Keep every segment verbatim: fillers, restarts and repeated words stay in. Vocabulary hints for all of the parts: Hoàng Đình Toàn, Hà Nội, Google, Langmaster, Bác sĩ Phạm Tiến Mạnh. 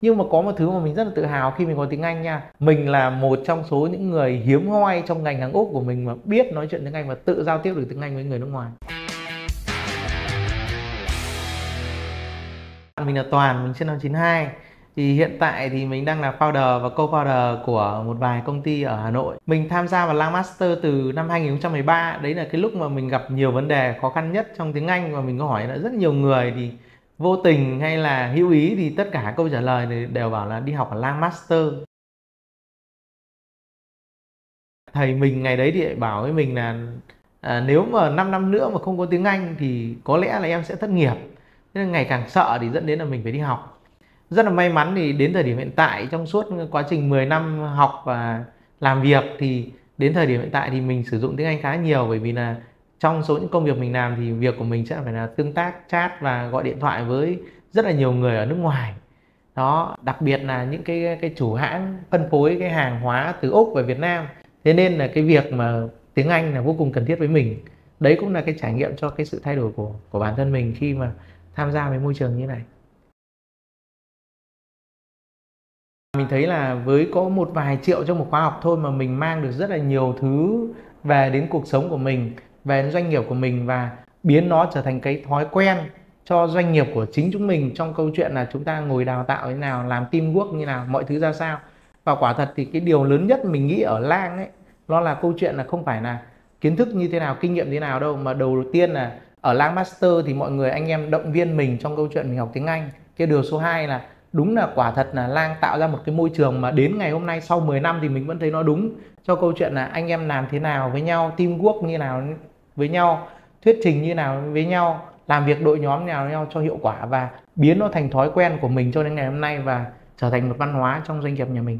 Nhưng mà có một thứ mà mình rất là tự hào khi mình còn tiếng Anh nha. Mình là một trong số những người hiếm hoi trong ngành hàng Úc của mình mà biết nói chuyện tiếng Anh và tự giao tiếp được tiếng Anh với người nước ngoài. Mình là Toàn, mình sinh năm chín hai. Thì hiện tại thì mình đang là founder và co-founder của một vài công ty ở Hà Nội. Mình tham gia vào Langmaster từ năm hai nghìn không trăm mười ba. Đấy là cái lúc mà mình gặp nhiều vấn đề khó khăn nhất trong tiếng Anh. Và mình có hỏi là rất nhiều người thì vô tình hay là hữu ý thì tất cả câu trả lời thì đều bảo là đi học ở Langmaster. Thầy mình ngày đấy thì bảo với mình là à, nếu mà năm năm nữa mà không có tiếng Anh thì có lẽ là em sẽ thất nghiệp. Thế nên ngày càng sợ thì dẫn đến là mình phải đi học. Rất là may mắn thì đến thời điểm hiện tại, trong suốt quá trình mười năm học và làm việc, thì đến thời điểm hiện tại thì mình sử dụng tiếng Anh khá nhiều, bởi vì là trong số những công việc mình làm thì việc của mình sẽ phải là tương tác, chat và gọi điện thoại với rất là nhiều người ở nước ngoài. Đó, đặc biệt là những cái cái chủ hãng phân phối cái hàng hóa từ Úc về Việt Nam. Thế nên là cái việc mà tiếng Anh là vô cùng cần thiết với mình. Đấy cũng là cái trải nghiệm cho cái sự thay đổi của của bản thân mình khi mà tham gia với môi trường như này. Mình thấy là với có một vài triệu trong một khóa học thôi mà mình mang được rất là nhiều thứ về đến cuộc sống của mình, về đến doanh nghiệp của mình, và biến nó trở thành cái thói quen cho doanh nghiệp của chính chúng mình, trong câu chuyện là chúng ta ngồi đào tạo như nào, làm teamwork như nào, mọi thứ ra sao. Và quả thật thì cái điều lớn nhất mình nghĩ ở Lang ấy, nó là câu chuyện là không phải là kiến thức như thế nào, kinh nghiệm như thế nào đâu, mà đầu tiên là ở Langmaster thì mọi người anh em động viên mình trong câu chuyện mình học tiếng Anh. Cái điều số hai là đúng là quả thật là Lang tạo ra một cái môi trường mà đến ngày hôm nay sau mười năm thì mình vẫn thấy nó đúng, cho câu chuyện là anh em làm thế nào với nhau, teamwork như nào với nhau, thuyết trình như nào với nhau, làm việc đội nhóm như nào với nhau cho hiệu quả, và biến nó thành thói quen của mình cho đến ngày hôm nay và trở thành một văn hóa trong doanh nghiệp nhà mình.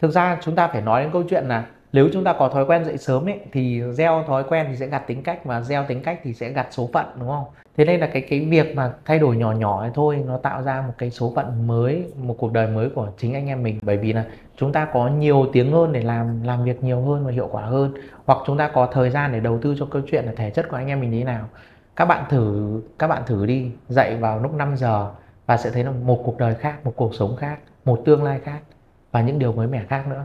Thực ra chúng ta phải nói đến câu chuyện là nếu chúng ta có thói quen dậy sớm ấy, thì gieo thói quen thì sẽ gặt tính cách, và gieo tính cách thì sẽ gặt số phận, đúng không? Thế nên là cái cái việc mà thay đổi nhỏ nhỏ ấy thôi, nó tạo ra một cái số phận mới, một cuộc đời mới của chính anh em mình. Bởi vì là chúng ta có nhiều tiếng hơn để làm làm việc nhiều hơn và hiệu quả hơn, hoặc chúng ta có thời gian để đầu tư cho câu chuyện là thể chất của anh em mình như thế nào. Các bạn thử các bạn thử đi, dậy vào lúc năm giờ và sẽ thấy là một cuộc đời khác, một cuộc sống khác, một tương lai khác và những điều mới mẻ khác nữa.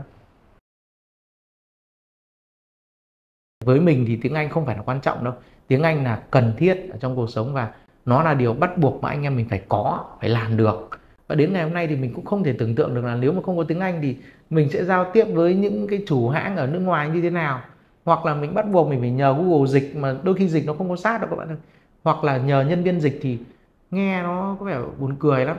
Với mình thì tiếng Anh không phải là quan trọng đâu. Tiếng Anh là cần thiết ở trong cuộc sống và nó là điều bắt buộc mà anh em mình phải có, phải làm được. Và đến ngày hôm nay thì mình cũng không thể tưởng tượng được là nếu mà không có tiếng Anh thì mình sẽ giao tiếp với những cái chủ hãng ở nước ngoài như thế nào. Hoặc là mình bắt buộc mình phải nhờ Google dịch mà đôi khi dịch nó không có sát đâu các bạn ơi. Hoặc là nhờ nhân viên dịch thì nghe nó có vẻ buồn cười lắm.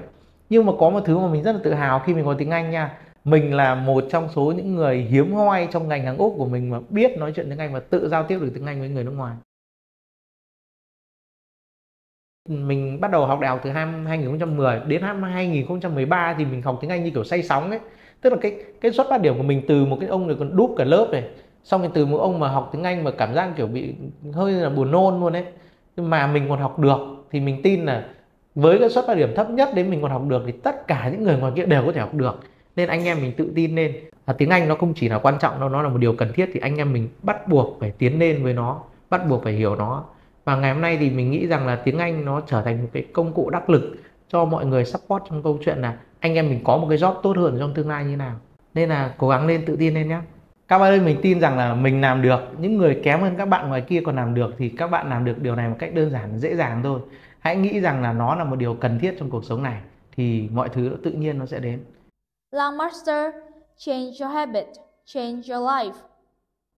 Nhưng mà có một thứ mà mình rất là tự hào khi mình có tiếng Anh nha. Mình là một trong số những người hiếm hoi trong ngành hàng Úc của mình mà biết nói chuyện tiếng Anh và tự giao tiếp được tiếng Anh với người nước ngoài. Mình bắt đầu học đại học từ năm hai nghìn không trăm mười, đến năm hai nghìn không trăm mười ba thì mình học tiếng Anh như kiểu say sóng ấy. Tức là cái cái xuất phát điểm của mình từ một cái ông này còn đúp cả lớp này, xong rồi từ một ông mà học tiếng Anh mà cảm giác kiểu bị hơi là buồn nôn luôn ấy, mà mình còn học được, thì mình tin là với cái xuất phát điểm thấp nhất đến mình còn học được thì tất cả những người ngoài kia đều có thể học được. Nên anh em mình tự tin lên là tiếng Anh nó không chỉ là quan trọng đâu, nó là một điều cần thiết, thì anh em mình bắt buộc phải tiến lên với nó, bắt buộc phải hiểu nó. Và ngày hôm nay thì mình nghĩ rằng là tiếng Anh nó trở thành một cái công cụ đắc lực cho mọi người support trong câu chuyện là anh em mình có một cái job tốt hơn trong tương lai như nào. Nên là cố gắng lên, tự tin lên nhé. Các bạn ơi, mình tin rằng là mình làm được, những người kém hơn các bạn ngoài kia còn làm được thì các bạn làm được điều này một cách đơn giản, dễ dàng thôi. Hãy nghĩ rằng là nó là một điều cần thiết trong cuộc sống này thì mọi thứ tự nhiên nó sẽ đến. Langmaster, change your habit, change your life.